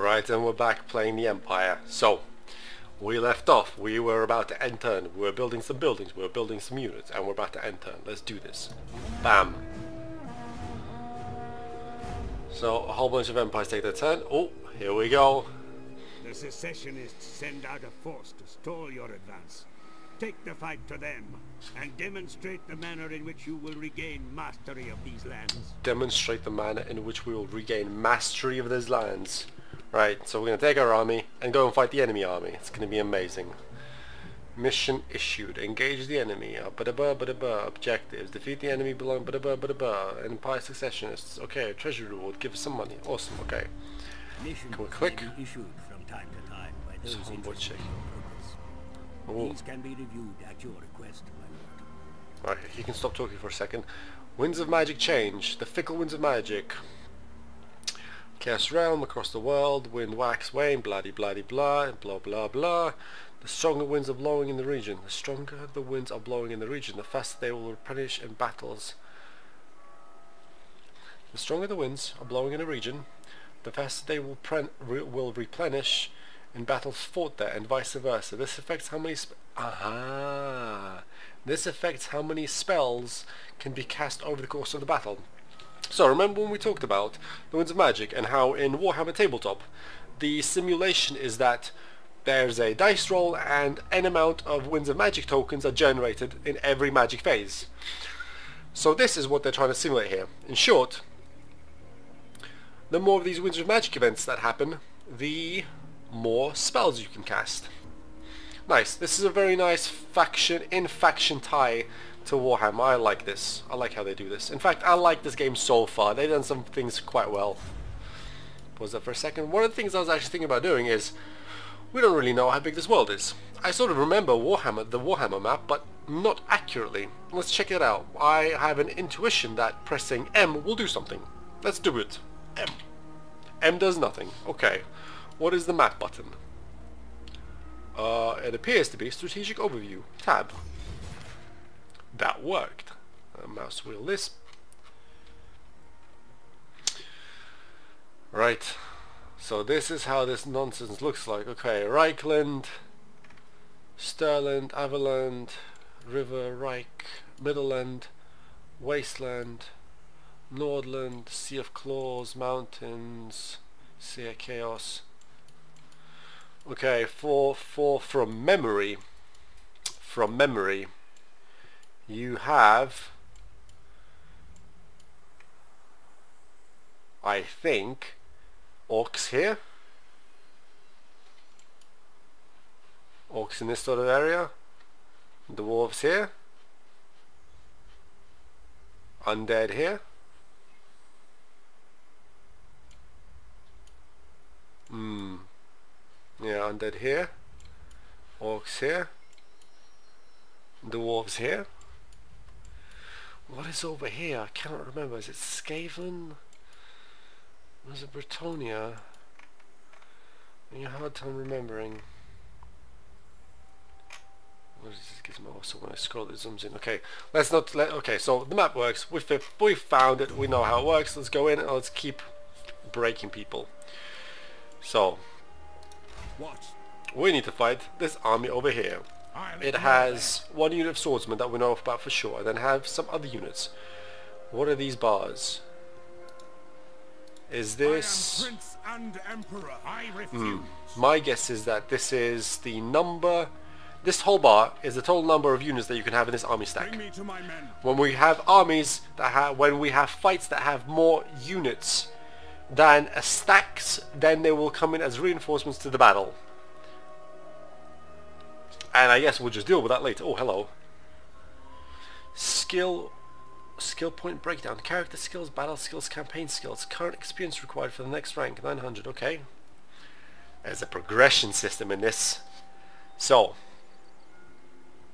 Right, and we're back playing the Empire. So, we left off, we were about to enter, we were building some buildings, we were building some units, and we're about to enter. Let's do this. Bam! So, a whole bunch of empires take their turn. Oh, here we go. The secessionists send out a force to stall your advance. Take the fight to them, and demonstrate the manner in which you will regain mastery of these lands. Demonstrate the manner in which we will regain mastery of these lands. Right, so we're going to take our army and go and fight the enemy army. It's going to be amazing. Mission issued. Engage the enemy. Objectives. Defeat the enemy belong. Empire secessionists. Okay, treasure reward. Give us some money. Awesome, okay. Mission can we click? Issued from time to time by those interested in your progress. These can be reviewed at your request, my lord. Alright, you can stop talking for a second. Winds of Magic change. The fickle winds of magic. Chaos Realm, across the world, wind wax, wane, blah-de-blah-de-blah, blah-blah-blah. The stronger winds are blowing in the region. The stronger the winds are blowing in the region, the faster they will replenish in battles. The stronger the winds are blowing in a region, the faster they will replenish in battles fought there, and vice versa. This affects how many spells can be cast over the course of the battle. So remember when we talked about the Winds of Magic and how in Warhammer Tabletop the simulation is that there's a dice roll and n amount of Winds of Magic tokens are generated in every magic phase. So this is what they're trying to simulate here. In short, the more of these Winds of Magic events that happen, the more spells you can cast. Nice. This is a very nice in-faction tie to Warhammer. I like this. I like how they do this. In fact, I like this game so far. They've done some things quite well. Pause that for a second. One of the things I was actually thinking about doing is we don't really know how big this world is. I sort of remember Warhammer, the Warhammer map, but not accurately. Let's check it out. I have an intuition that pressing M will do something. Let's do it. M. M does nothing. Okay. What is the map button? It appears to be strategic overview. Tab. That worked. Mouse wheel this. Right. So this is how this nonsense looks like. Okay, Reichland, Stirland, Avaland, River, Reich, Middleland, Wasteland, Nordland, Sea of Claws, Mountains, Sea of Chaos. Okay, from memory, you have, I think, orcs here, orcs in this sort of area, dwarves here, undead here. Yeah, undead here, orcs here, dwarves here. What is over here? I cannot remember. Is it Skaven? Was it Bretonnia? I have a hard time remembering. What is this gizmo? So when I scroll, it zooms in. Okay, let's not let. Okay, so the map works. We found it. We know how it works. Let's go in and let's keep breaking people. So. What? We need to fight this army over here. It has one unit of swordsmen that we know about for sure, and then have some other units. What are these bars? Is this... I am Prince and Emperor. I refuse. My guess is that this is the number... This whole bar is the total number of units that you can have in this army stack. Bring me to my men. When we have armies, when we have fights that have more units than a stacks, then they will come in as reinforcements to the battle. And I guess we'll just deal with that later. Oh, hello. Skill point breakdown. Character skills, battle skills, campaign skills. Current experience required for the next rank, 900. Okay. There's a progression system in this. So.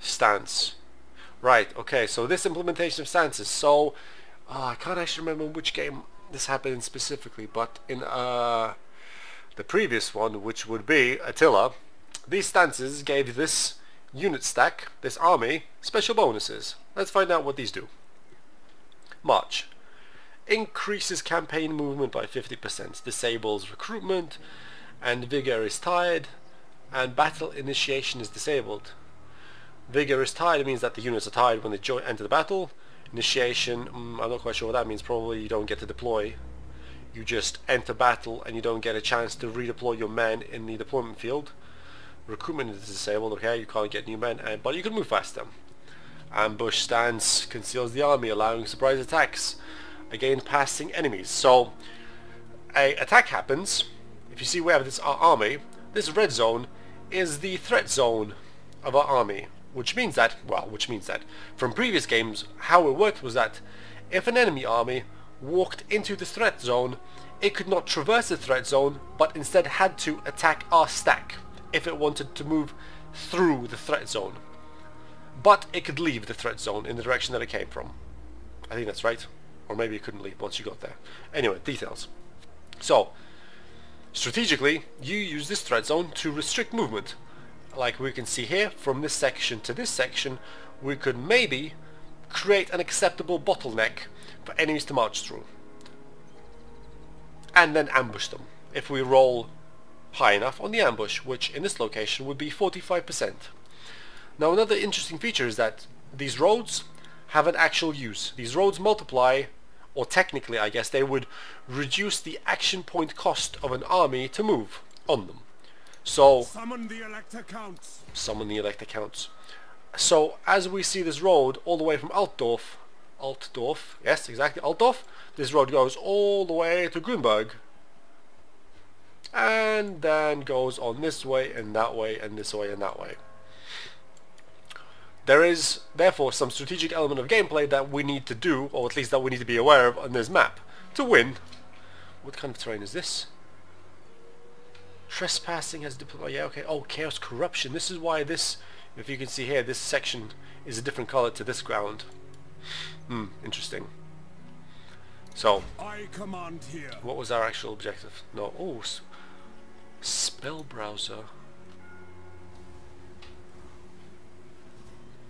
Stance. Right, okay. So this implementation of stances. So, I can't actually remember which game this happened specifically, but in the previous one, which would be Attila, these stances gave this unit stack, this army, special bonuses. Let's find out what these do. March. Increases campaign movement by 50%, disables recruitment, and vigor is tied, and battle initiation is disabled. Vigor is tied means that the units are tied when they enter the battle. Initiation, I'm not quite sure what that means. Probably you don't get to deploy. You just enter battle and you don't get a chance to redeploy your men in the deployment field. Recruitment is disabled, okay, you can't get new men, but you can move past them. Ambush stance conceals the army, allowing surprise attacks against passing enemies. So, an attack happens. If you see we have this army, this red zone is the threat zone of our army, which means that, well, from previous games, how it worked was that if an enemy army walked into the threat zone, it could not traverse the threat zone, but instead had to attack our stack if it wanted to move through the threat zone. But it could leave the threat zone in the direction that it came from. I think that's right. Or maybe it couldn't leave once you got there. Anyway, details. So, strategically, you use this threat zone to restrict movement. Like we can see here, from this section to this section, we could maybe create an acceptable bottleneck for enemies to march through. And then ambush them, if we roll high enough on the ambush, which in this location would be 45%. Now another interesting feature is that these roads have an actual use. These roads multiply, or technically I guess they would reduce the action point cost of an army to move on them. So summon the Elector Counts. So as we see this road all the way from Altdorf, yes exactly, Altdorf, this road goes all the way to Grünberg, and then goes on this way and that way and this way and that way. There is therefore some strategic element of gameplay that we need to do, or at least that we need to be aware of on this map, to win. What kind of terrain is this? Trespassing has diplomacy, yeah, okay, oh, chaos, corruption. This is why this, if you can see here, this section is a different color to this ground. Hmm, interesting. So, I command here. What was our actual objective? No, oh, spell browser.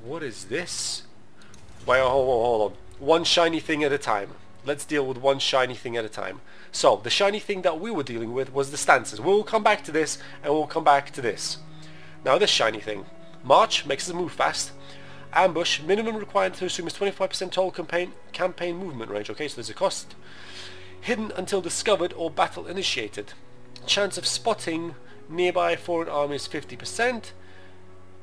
What is this? Wait, hold on. One shiny thing at a time. Let's deal with one shiny thing at a time. So, the shiny thing that we were dealing with was the stances. We'll come back to this, and we'll come back to this. Now, this shiny thing. March makes us move fast. Ambush, minimum required to assume is 25% total campaign movement range. Okay, so there's a cost. Hidden until discovered or battle initiated. Chance of spotting nearby foreign army is 50%.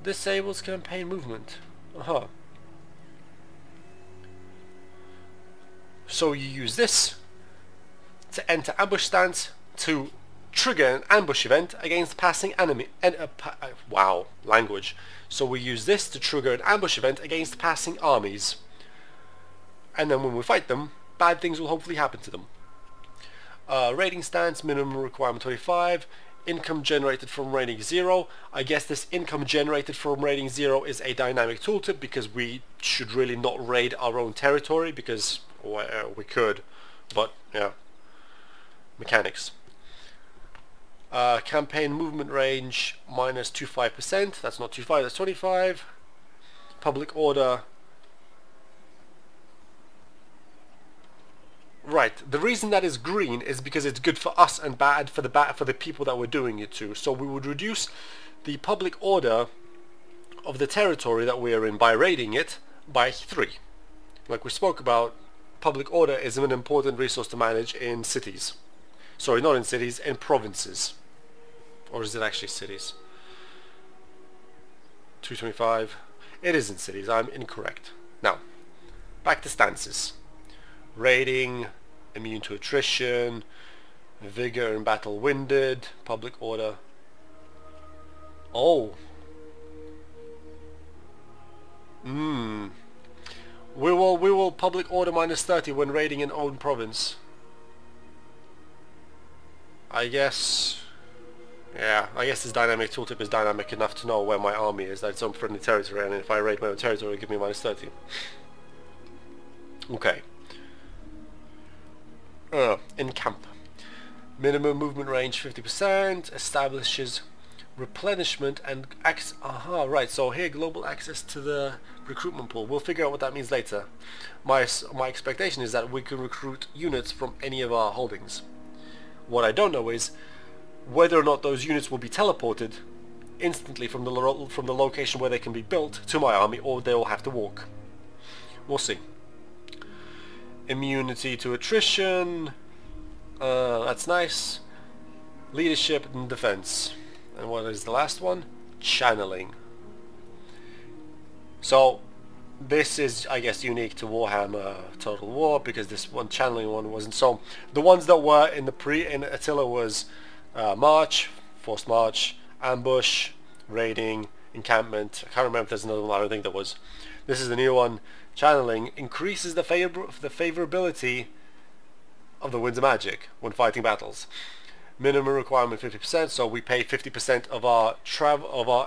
Disables campaign movement. Uh-huh. So you use this to enter ambush stance to trigger an ambush event against passing enemy. So we use this to trigger an ambush event against passing armies. And then when we fight them, bad things will hopefully happen to them. Raiding stance, minimum requirement 25. Income generated from raiding 0. I guess this income generated from raiding 0 is a dynamic tooltip, because we should really not raid our own territory, because we could, but yeah, mechanics. Campaign movement range minus 25%. That's not 25, that's 25. Public order. Right, the reason that is green is because it's good for us and bad for the people that we're doing it to. So we would reduce the public order of the territory that we are in by raiding it by 3. Like we spoke about, public order is an important resource to manage in cities. Sorry, not in cities, in provinces. Or is it actually cities? 225. It is in cities, I'm incorrect. Now, back to stances. Raiding, immune to attrition, vigor and battle winded, public order. Oh. We will public order minus 30 when raiding in own province. I guess. Yeah, I guess this dynamic tooltip is dynamic enough to know where my army is. That's on friendly territory, and if I raid my own territory, it'll give me minus 30. Okay. In camp. Minimum movement range 50%, establishes replenishment and access. Aha, right, so here global access to the recruitment pool. We'll figure out what that means later. My expectation is that we can recruit units from any of our holdings. What I don't know is whether or not those units will be teleported instantly from the location where they can be built to my army, or they will have to walk. We'll see. Immunity to attrition, that's nice. Leadership and defense. And what is the last one? Channeling. So this is, I guess, unique to Warhammer Total War, because this one channeling one wasn't. So the ones that were in the Attila was march, forced march, ambush, raiding, encampment. I can't remember if there's another one. I don't think there was. This is the new one. Channeling increases the favorability of the Winds of Magic when fighting battles. Minimum requirement 50%, so we pay 50% of our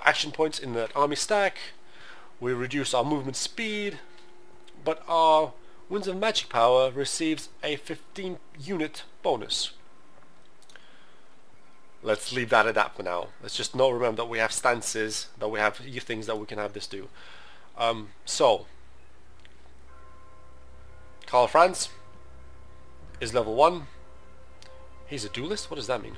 action points in that army stack. We reduce our movement speed, but our Winds of Magic power receives a 15-unit bonus. Let's leave that at that for now. Let's just not remember that we have stances, that we have things that we can have this do. So Karl Franz is level 1. He's a duelist? What does that mean?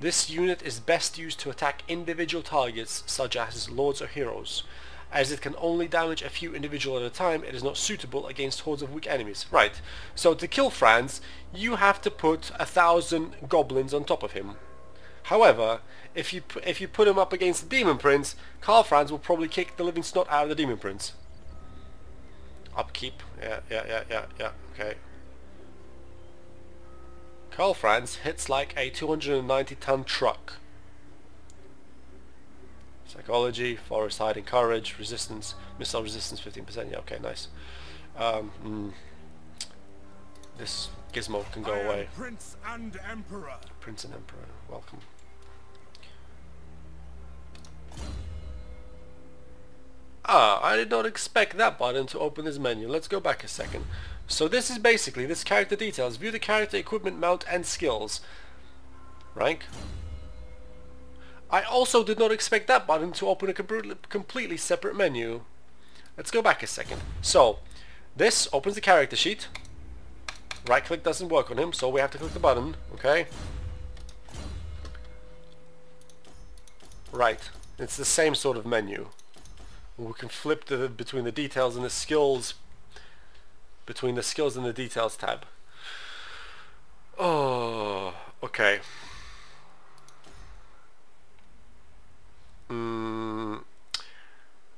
This unit is best used to attack individual targets such as lords or heroes. As it can only damage a few individuals at a time, it is not suitable against hordes of weak enemies. Right, so to kill Franz, you have to put 1,000 goblins on top of him. However, if you put him up against the Demon Prince, Karl Franz will probably kick the living snot out of the Demon Prince. Upkeep, yeah, okay. Karl Franz hits like a 290-ton truck. Psychology, forest hiding, courage, resistance, missile resistance 15%, yeah, okay, nice. This gizmo can go away. Prince and Emperor. Prince and Emperor, welcome. Ah, I did not expect that button to open this menu. Let's go back a second. So this is basically, this character details. View the character equipment, mount and skills. Rank. I also did not expect that button to open a completely separate menu. Let's go back a second. So this opens the character sheet. Right click doesn't work on him, so we have to click the button. Okay. Right. It's the same sort of menu. We can flip between the details and the skills, between the skills and the details tab. Oh, okay.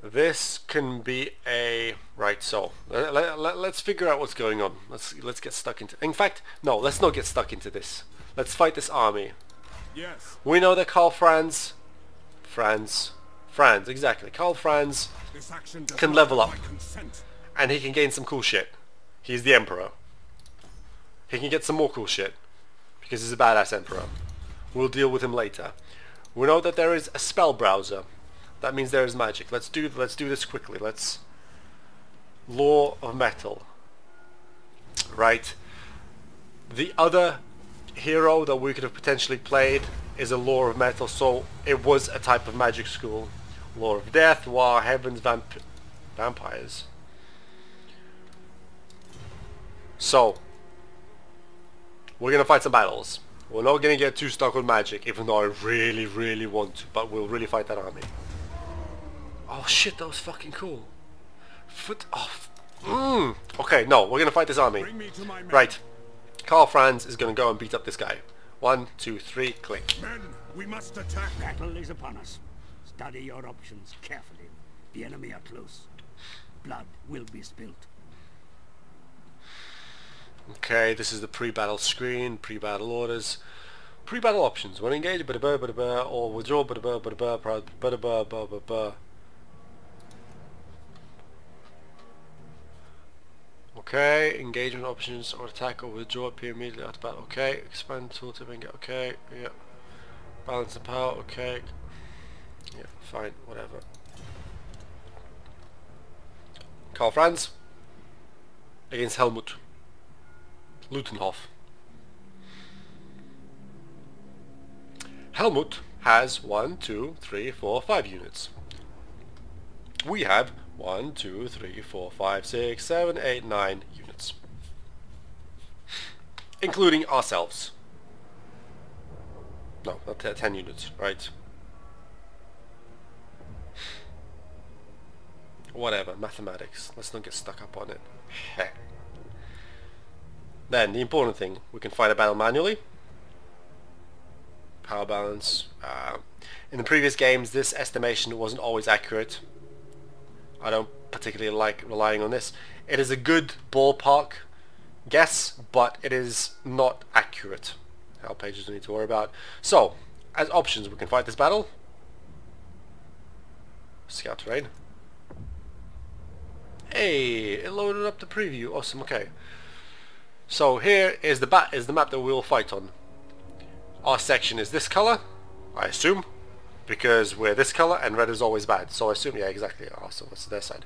This can be a right. So let's figure out what's going on. Let's get stuck into. In fact, no. Let's not get stuck into this. Let's fight this army. Yes. We know that Karl Franz. Franz, exactly. Karl Franz can level up, and he can gain some cool shit. He's the Emperor. He can get some more cool shit, because he's a badass Emperor. We'll deal with him later. We know that there is a spell browser. That means there is magic. Let's do this quickly. Let's Lore of Metal. Right. The other hero that we could have potentially played is a Lore of Metal, so it was a type of magic school. Lore of Death, War, Heavens, Vampires. So, we're gonna fight some battles. We're not gonna get too stuck on magic, even though I really, really want to, but we'll really fight that army. Oh shit, that was fucking cool. Foot off. Okay, no, we're gonna fight this army. Right. Karl Franz is gonna go and beat up this guy. 1, 2, 3, click. Men, we must attack. Battle is upon us. Study your options carefully. The enemy are close. Blood will be spilt. Okay, this is the pre-battle screen, pre-battle orders, pre-battle options. When engaged, ba-da-ba-ba-da-ba, or withdraw, ba-da-ba-ba-da-ba. Okay, engagement options or attack or withdraw appear immediately after battle. Okay, expand tooltip and get. Okay, yeah. Balance and power. Okay, yeah, fine, whatever. Karl Franz against Helmut Lutenhoff. Helmut has 1, 2, 3, 4, 5 units. We have 1, 2, 3, 4, 5, 6, 7, 8, 9 units. Including ourselves. 10 units, right? Whatever, mathematics. Let's not get stuck up on it. Then, the important thing. We can fight a battle manually. Power balance. In the previous games, this estimation wasn't always accurate. I don't particularly like relying on this. It is a good ballpark guess, but it is not accurate. Our pages don't need to worry about. So, as options, we can fight this battle. Scout terrain. Hey, it loaded up the preview. Awesome. Okay. So here is the map that we will fight on. Our section is this color, I assume, because we're this color and red is always bad. So I assume, yeah, exactly. Also, that's their side.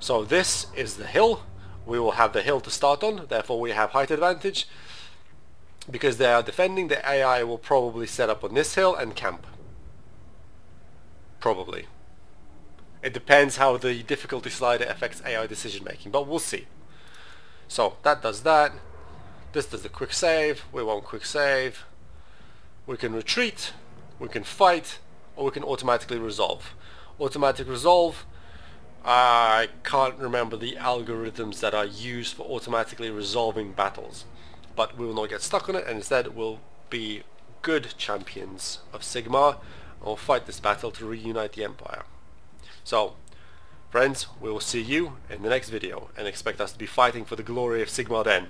So this is the hill. We will have the hill to start on. Therefore, we have height advantage. Because they are defending, the AI will probably set up on this hill and camp. Probably. It depends how the difficulty slider affects AI decision making, but we'll see. So that does that. This does the quick save. We want quick save. We can retreat, we can fight, or we can automatically resolve. Automatic resolve, I can't remember the algorithms that are used for automatically resolving battles. But we will not get stuck on it, and instead we'll be good champions of Sigmar, and we'll fight this battle to reunite the Empire. So, friends, we will see you in the next video, and expect us to be fighting for the glory of Sigmar then.